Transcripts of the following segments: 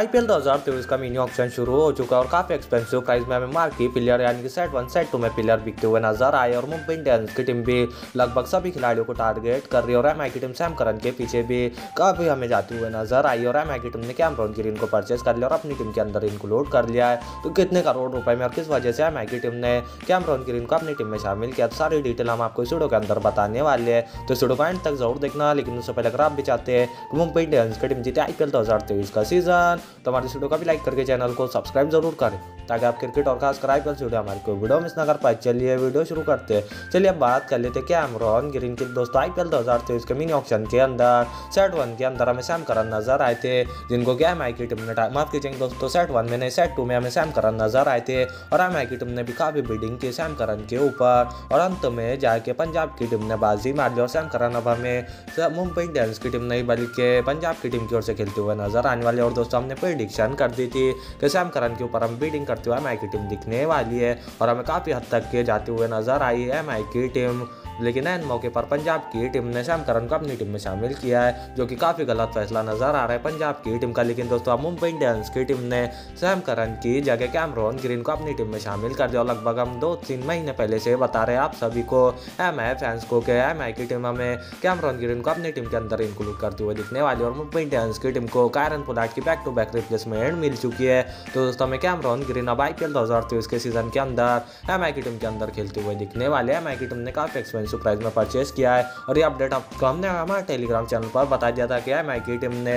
IPL 2023 का mini auction शुरू हो चुका और काफी एक्सपेंसिव प्राइस में हमें मार्की प्लेयर यानी कि सेट 1 सेट 2 में प्लेयर बिकते हुए नजर आए और मुंबई इंडियंस की टीम भी लगभग सभी खिलाड़ियों को टारगेट कर रही है और MI की टीम सैम करन के पीछे भी काफी हमें जाती हुए नजर आई और MI की टीम ने कैमरन ग्रीन को परचेज कर लिया और अपनी टीम के अंदर इंक्लूड कर लिया है। तो कितने करोड़ रुपए में और किस वजह से MI की टीम ने कैमरन ग्रीन को अपनी टीम में शामिल किया, सारी डिटेल हम आपको इस वीडियो के अंदर बताने वाले हैं, तो इस वीडियो को एंड तक जरूर देखना। लेकिन उससे पहले अगर आप भी चाहते हैं कि मुंबई इंडियंस की टीम जीते IPL 2023 का सीजन, तो हमारे वीडियो का भी लाइक करके चैनल को सब्सक्राइब जरूर करें ताकि आप क्रिकेट और खासकर IPL से जुड़े हमारे कोई वीडियो मिस ना कर पाए। चलिए वीडियो शुरू करते हैं। चलिए अब बात कर लेते हैं कैमरन ग्रीन की। दोस्तों IPL 2023 के मिनी ऑक्शन के अंदर सेट 1 के अंदर हमें सैम करन नजर आए थे, जिनको कि MI की टीम ने माफ कीजिएगा दोस्तों सेट 1 में नहीं सेट 2 में हमें सैम करन नजर आए थे और MI की टीम ने भी काफी बिल्डिंग की सैम करन के ऊपर और अंत में जाके पंजाब की टीम ने बाजी मार ली और सैम करन अब हमें मुंबई इंडियंस की टीम नहीं बल्कि पंजाब की टीम की ओर से खेलते हुए नजर आने वाले। और दोस्तों हमने प्रेडिक्शन कर दी थी कि सैम करन के ऊपर हम बिडिंग करते हुए MI की टीम दिखने वाली है और हमें काफ़ी हद तक के जाते हुए नजर आई है MI की टीम। लेकिन एन मौके पर पंजाब की टीम ने सैम करन को अपनी टीम में शामिल किया है, जो कि काफ़ी गलत फैसला नजर आ रहा है पंजाब की टीम का। लेकिन दोस्तों मुंबई इंडियंस की टीम ने सैम करन की जगह कैमरन ग्रीन को अपनी टीम में शामिल कर दिया। लगभग हम 2-3 महीने पहले से बता रहे हैं आप सभी को MI फैंस को कि MI की टीम हमें कैमरन ग्रीन को अपनी टीम के अंदर इंक्लूड करते हुए दिखने वाली और मुंबई इंडियंस की टीम को कैरन पोलार्ड की बैक-टू-बैक रिप्लेसमेंट मिल चुकी है। तो दोस्तों हमें कैमरन ग्रीन अब IPL 2023 के सीजन के अंदर MI की टीम के अंदर खेलते हुए दिखने वाले। MI की टीम ने काफ़ी प्राइस में परचेस किया है और ये अपडेट आपको हमने हमारे टेलीग्राम चैनल पर बता दिया था कि MI की टीम ने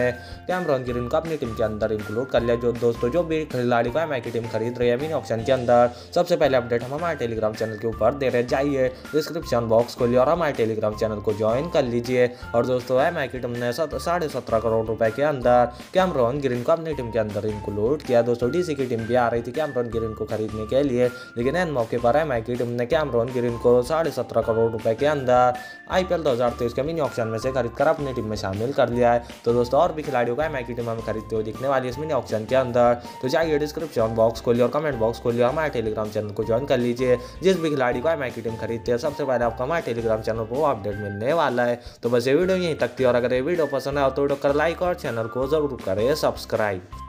कैमरन ग्रीन को अपनी टीम के अंदर इंक्लूड कर लिया। जो दोस्तों जो भी खिलाड़ी को MI की टीम खरीद रही है मिनी ऑक्शन के अंदर, सबसे पहले अपडेट हम हमारे टेलीग्राम चैनल के ऊपर दे रहे, जाइए डिस्क्रिप्शन बॉक्स खोलिए और हमारे टेलीग्राम चैनल को ज्वाइन कर लीजिए। और दोस्तों MI की टीम ने 17.5 करोड़ रुपए के अंदर कैमरन ग्रीन को अपनी टीम के अंदर इंक्लूड किया। दोस्तों DC की टीम भी आ रही थी कैमरन ग्रीन को खरीदने के लिए, लेकिन इन मौके पर MI की टीम ने कैमरन ग्रीन को 17.5 करोड़ रुपए के अंदर IPL 2023 के मिनी ऑक्शन में से खरीदकर अपनी टीम में शामिल कर लिया है। तो दोस्तों और भी खिलाड़ियों का MI की टीम हमें खरीदते हुए दिखने वाली इस मिनी ऑक्शन के अंदर, तो जाइए डिस्क्रिप्शन बॉक्स खोलिए और कमेंट बॉक्स खोलिए, हमारे टेलीग्राम चैनल को ज्वाइन कर लीजिए। जिस भी खिलाड़ी को MI की टीम खरीदते हैं सबसे पहले आपको हमारे टेलीग्राम चैनल पर अपडेट मिलने वाला है। तो बस ये वीडियो यहीं तक थी और अगर ये वीडियो पसंद आया तो वीडियो कर लाइक और चैनल को जरूर करें सब्सक्राइब।